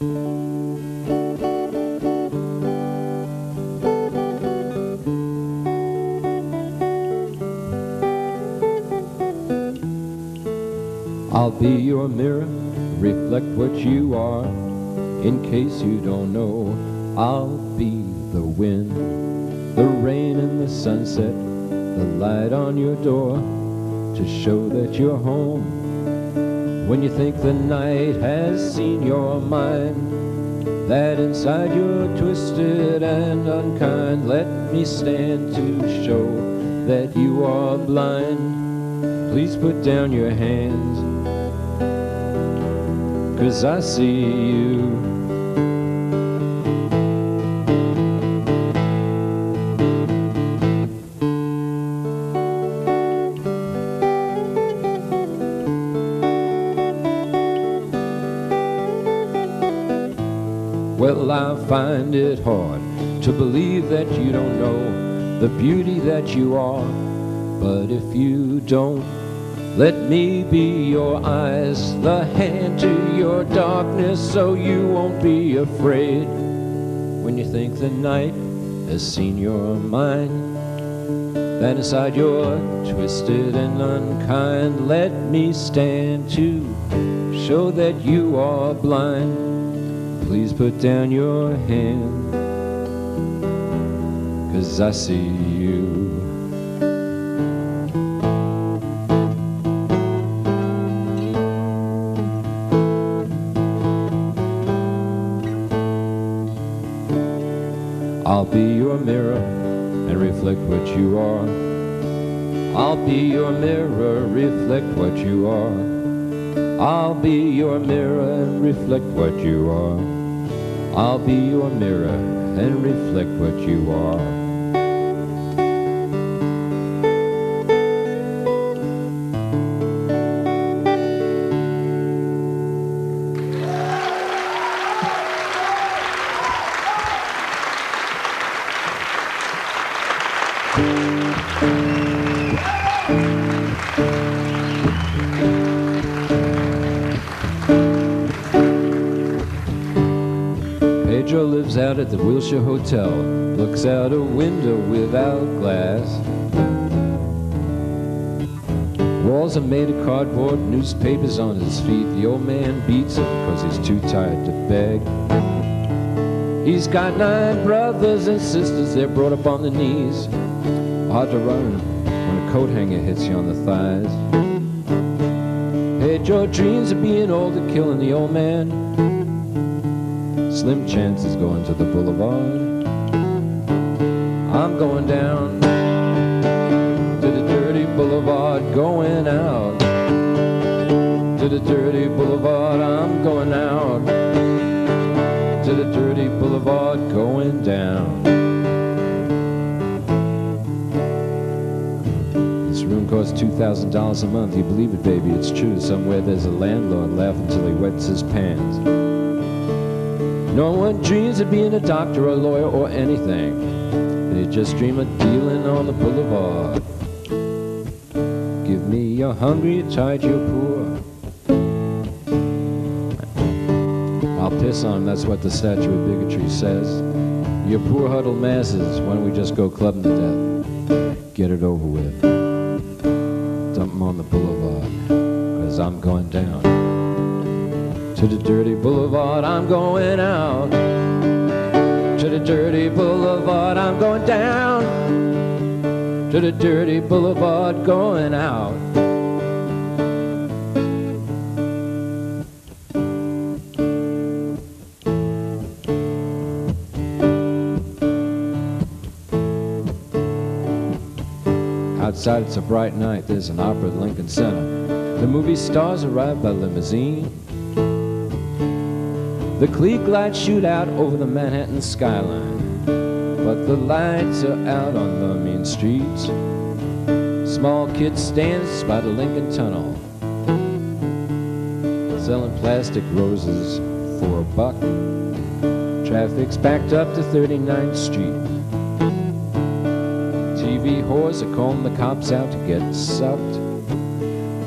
I'll be your mirror, reflect what you are. In case you don't know, I'll be the wind, the rain and the sunset, the light on your door, to show that you're home. When you think the night has seen your mind, that inside you're twisted and unkind, let me stand to show that you are blind. Please put down your hands, 'cause I see you. Well, I find it hard to believe that you don't know the beauty that you are. But if you don't, let me be your eyes, the hand to your darkness, so you won't be afraid. When you think the night has seen your mind, then inside you're twisted and unkind, let me stand to show that you are blind. Please put down your hand, 'cause I see you. I'll be your mirror and reflect what you are. I'll be your mirror, reflect what you are. I'll be your mirror and reflect what you are. I'll be your mirror and reflect what you are. Pedro lives out at the Wilshire Hotel, looks out a window without glass. Walls are made of cardboard, newspapers on his feet. The old man beats him 'cause he's too tired to beg. He's got 9 brothers and sisters, they're brought up on the knees. Hard to run when a coat hanger hits you on the thighs. Pedro dreams of being old and killing the old man. Slim chances going to the boulevard. I'm going down to the dirty boulevard, going out to the dirty boulevard. I'm going out to the dirty boulevard, going down. This room costs $2,000 a month. You believe it, baby, it's true. Somewhere there's a landlord laughing till he wets his pants. No one dreams of being a doctor, a lawyer, or anything. They just dream of dealing on the boulevard. Give me your hungry, you're tired, you're poor. I'll piss on them, that's what the statue of bigotry says. Your poor huddled masses, why don't we just go clubbing to death? Get it over with. Dump them on the boulevard, 'cause I'm going down to the dirty boulevard, I'm going out to the dirty boulevard, I'm going down to the dirty boulevard, going out. Outside it's a bright night, there's an opera at Lincoln Center. The movie stars arrive by limousine. The Klieg lights shoot out over the Manhattan skyline, but the lights are out on the mean streets. Small kid stands by the Lincoln Tunnel, selling plastic roses for $1. Traffic's backed up to 39th Street. TV whores are calling the cops out to get sucked.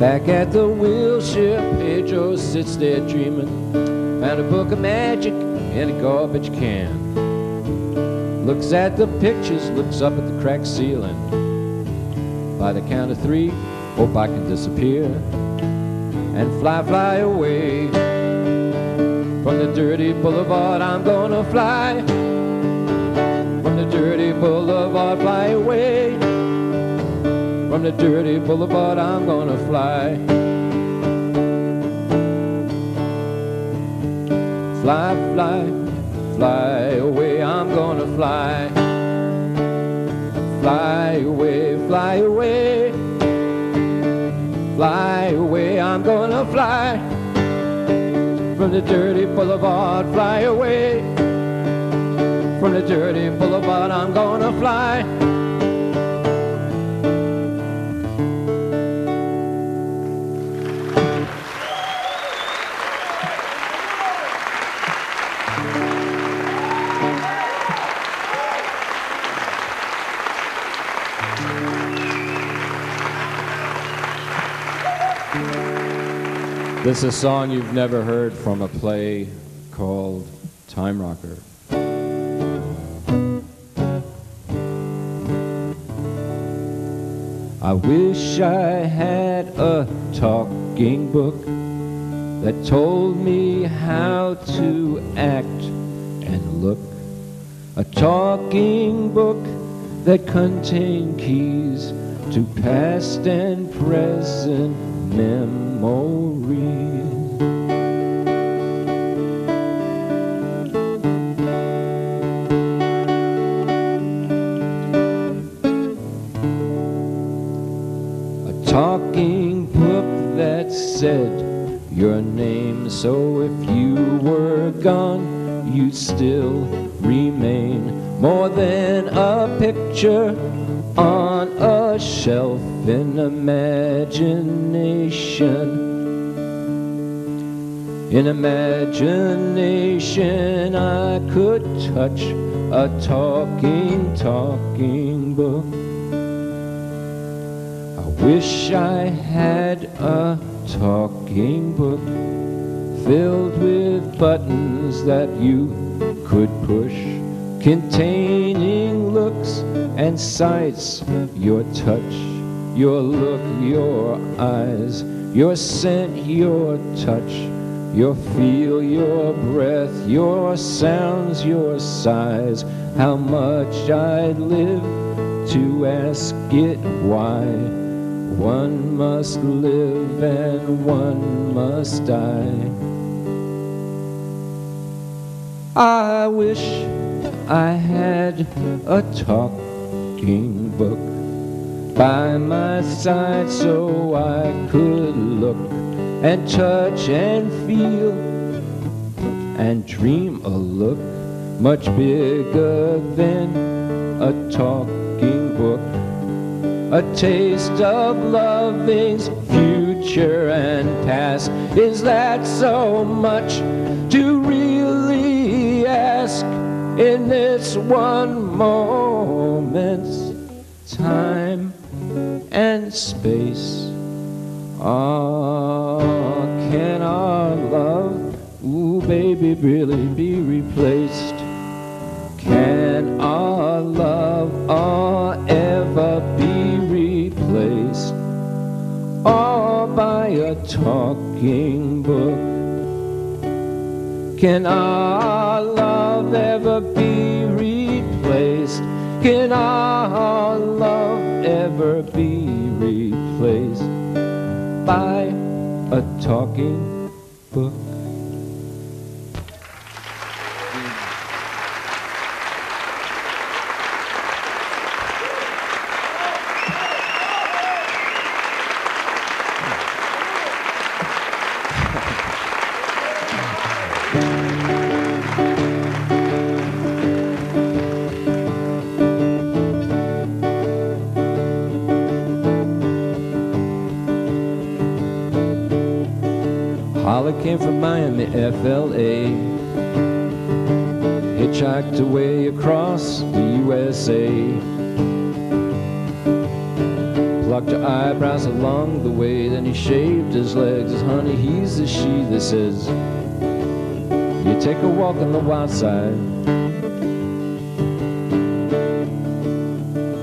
Back at the Wilshire, Pedro sits there dreaming Found a book of magic in a garbage can. Looks at the pictures, looks up at the cracked ceiling. By the count of three, hope I can disappear and fly, fly away. From the dirty boulevard, I'm gonna fly. From the dirty boulevard, fly away. From the dirty boulevard, I'm gonna fly. Fly, fly, fly away, I'm gonna fly. Fly away, fly away. Fly away, I'm gonna fly. From the dirty boulevard, fly away. From the dirty boulevard, I'm gonna fly. This is a song you've never heard from a play called Time Rocker. I wish I had a talking book that told me how to act and look. A talking book that contained keys to past and present memories. A talking book that said your name, so if you were gone, you'd still remain. More than a picture on a shelf in imagination. In imagination I could touch a talking, talking book. I wish I had a talking book filled with buttons that you could push, containing looks and sights, your touch, your look, your eyes, your scent, your touch, your feel, your breath, your sounds, your sighs. How much I'd live to ask it why. One must live and one must die. I wish I had a talking book by my side so I could look and touch and feel and dream a look much bigger than a talking book. A taste of loving's future and past. Is that so much to really ask in this one moment's time and space? Ah, can our love, ooh baby, really be replaced? Can our love, ever be replaced? All by a talking book. Can our love ever be replaced? Can our love ever be replaced by a talking book? Came from Miami, FLA. Hitchhiked away across the USA. Plucked her eyebrows along the way, then he shaved his legs. Honey, he's the she that says take a walk on the wild side.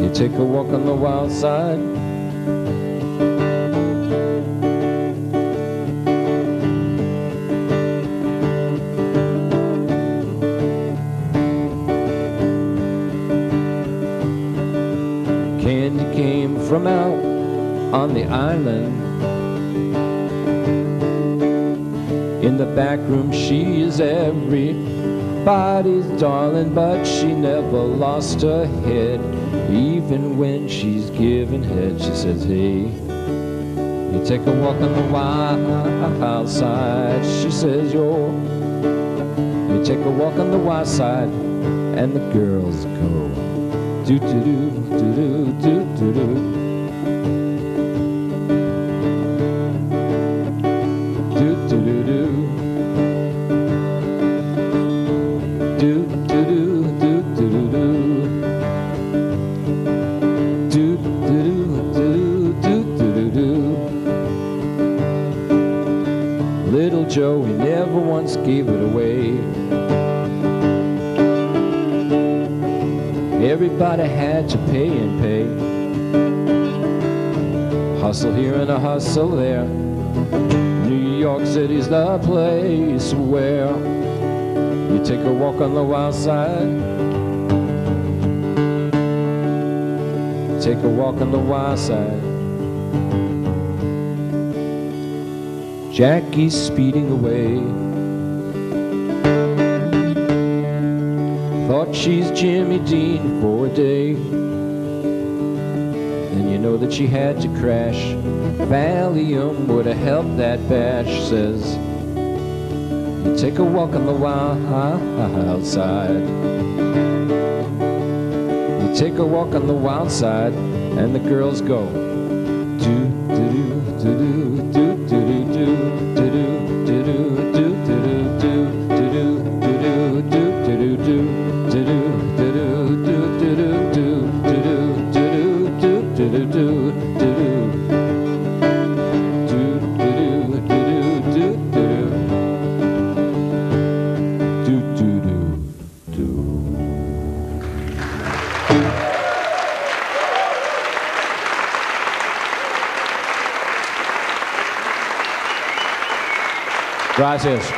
You take a walk on the wild side. Candy came from out on the island. In the back room, she is everybody's darling, but she never lost her head. Even when she's giving head, she says, hey, you take a walk on the wild side. She says, yo, you take a walk on the wild side, and the girls go, do-do-do, do-do, do-do-do. Gave it away. Everybody had to pay and pay. Hustle here and a hustle there. New York City's the place where you take a walk on the wild side. Take a walk on the wild side. Jackie's speeding away. Thought she's Jimmy Dean for a day, and you know that she had to crash. Valium would have helped that bash. Says, you take a walk on the wild side. You take a walk on the wild side, and the girls go, do do do do do. Gracias.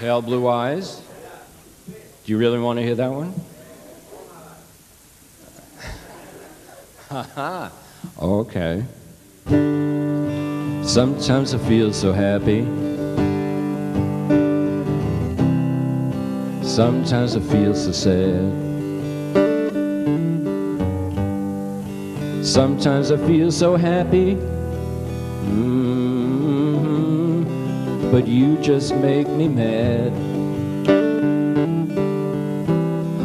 Pale Blue Eyes. Do you really want to hear that one? Haha. Okay. Sometimes I feel so happy. Sometimes I feel so sad. Sometimes I feel so happy. But you just make me mad.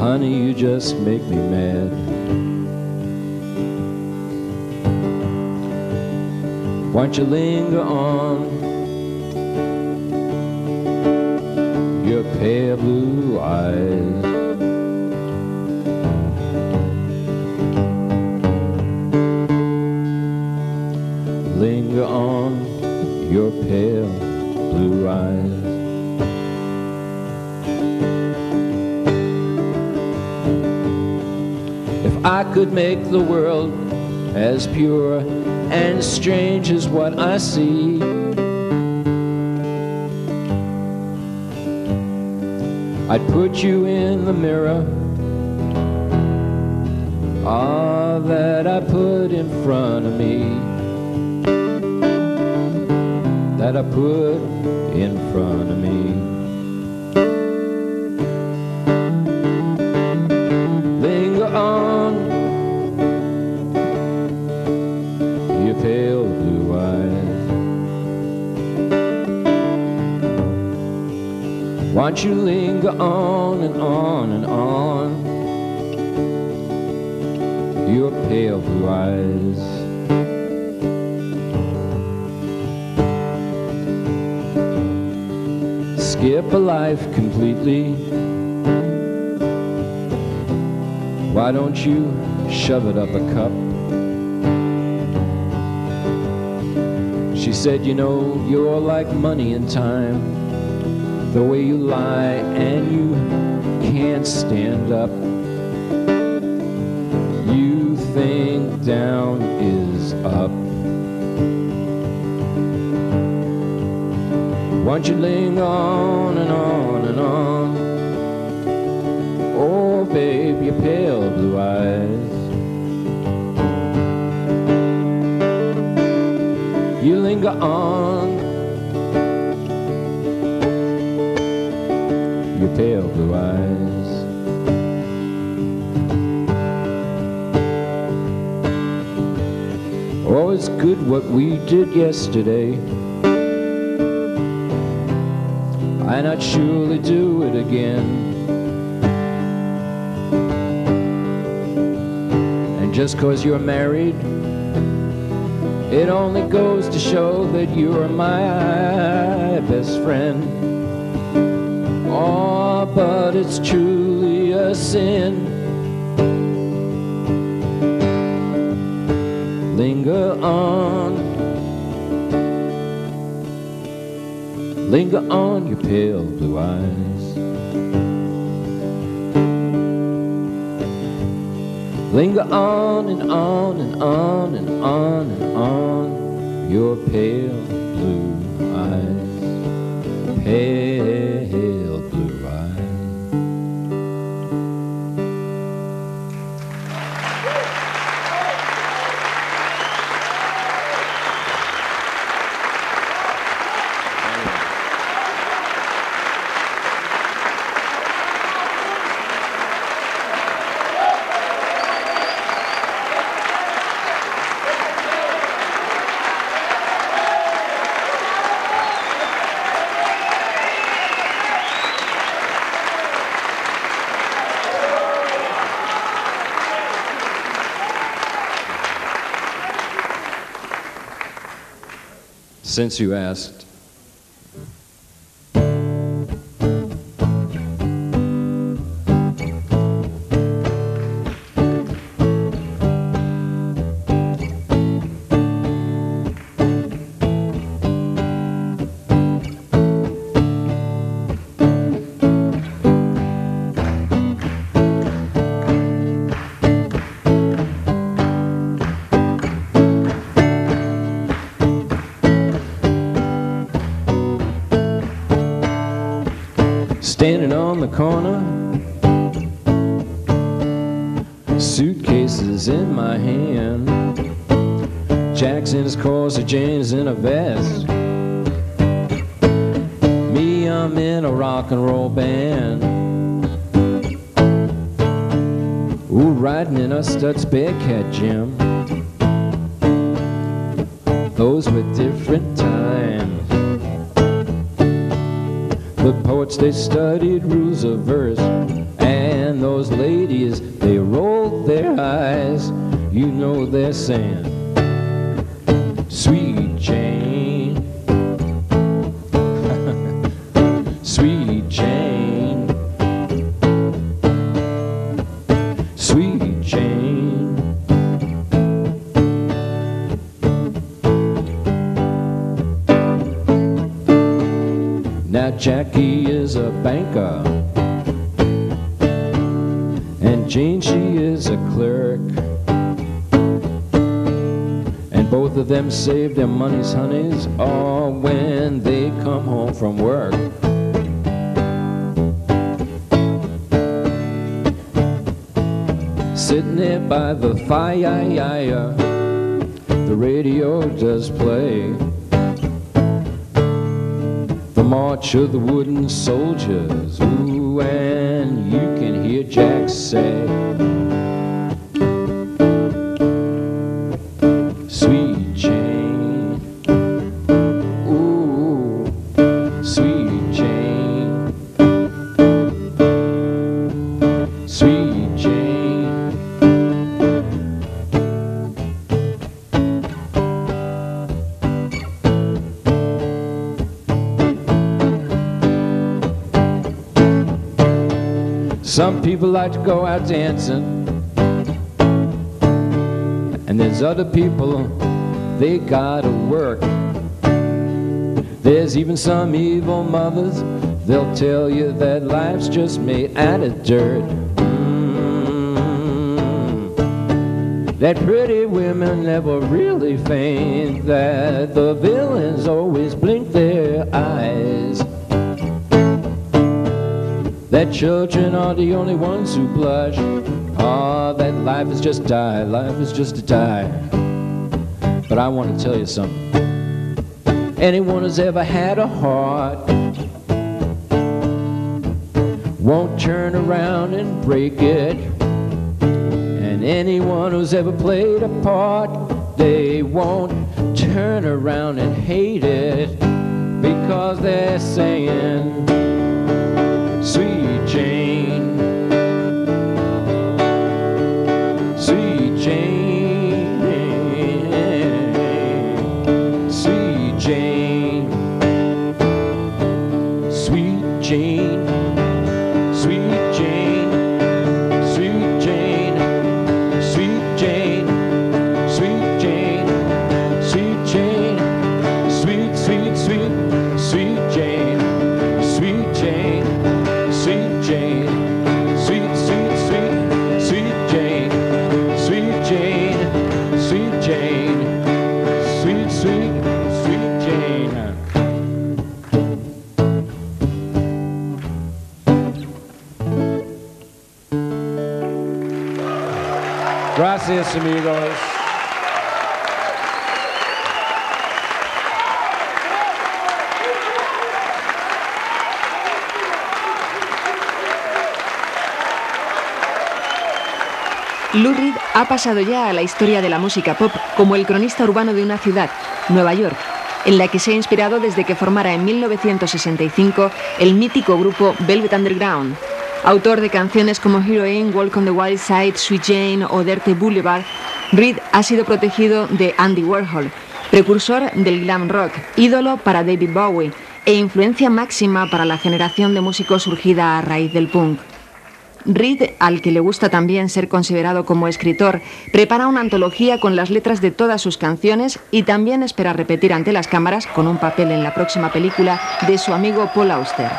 Honey, you just make me mad. Why don't you linger on? pale blue eyes. Linger on your pale blue eyes. If I could make the world as pure and strange as what I see, I'd put you in the mirror, all that I put in front of me, that I put in front of me. Linger on your pale blue eyes. Won't you linger on and on and on, your pale blue eyes. Skip a life completely. Why don't you shove it up a cup? She said, you know, you're like money and time, the way you lie and you can't stand up. You think down is up. Won't you linger on and on and on, oh babe, your pale blue eyes. You linger on, your pale blue eyes. Oh, it's good what we did yesterday, and I'd surely do it again. And just 'cause you're married, it only goes to show that you're my best friend. Oh, but it's truly a sin. Linger on, linger on your pale blue eyes. Linger on and on and on and on and on, your pale blue eyes. Pale blue Since you asked, standing on the corner, suitcases in my hand, Jack's in his corset, Jane's in a vest, me, I'm in a rock and roll band. Ooh, riding in a Stutz Bearcat Jim. Those were different times. The poets, they studied rules of verse, and those ladies, they rolled their eyes. You know they're saying, sweet Jane, sweet Jane. Now Jackie is a banker, and Jean, she is a clerk, and both of them save their money's honeys all when they come home from work. Sitting there by the fire, the radio does play the march of the wooden soldiers. Ooh, and you can hear Jack say, "Sweet Jane, ooh, sweet Jane, sweet Jane." Some people like to go out dancing, and there's other people, they gotta work. There's even some evil mothers, they'll tell you that life's just made out of dirt. That pretty women never really faint, that the villains always blink their eyes, that children are the only ones who blush. Ah, oh, that life is just a die, life is just a die. But I want to tell you something. Anyone who's ever had a heart won't turn around and break it. And anyone who's ever played a part, they won't turn around and hate it, because they're saying, "Sweet Jane, sweet Jane, sweet Jane, sweet Jane, sweet Jane, sweet Jane, sweet Jane, sweet Jane, sweet Jane, sweet, sweet, sweet, sweet Jane, sweet Jane, sweet Jane, sweet, sweet, sweet, sweet Jane, sweet Jane, sweet Jane, sweet, sweet, sweet Jane." Gracias, amigos. Lurid ha pasado ya a la historia de la música pop como el cronista urbano de una ciudad, Nueva York, en la que se ha inspirado desde que formara en 1965 el mítico grupo Velvet Underground. Autor de canciones como Heroine, Walk on the Wild Side, Sweet Jane o Dirty Boulevard, Reed ha sido protegido de Andy Warhol, precursor del glam rock, ídolo para David Bowie e influencia máxima para la generación de músicos surgida a raíz del punk. Reed, al que le gusta también ser considerado como escritor, prepara una antología con las letras de todas sus canciones y también espera repetir ante las cámaras con un papel en la próxima película de su amigo Paul Auster.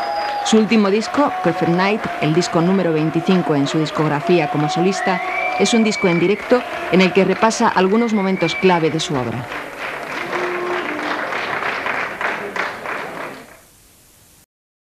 Su último disco, Perfect Night, el disco número 25 en su discografía como solista, es un disco en directo en el que repasa algunos momentos clave de su obra.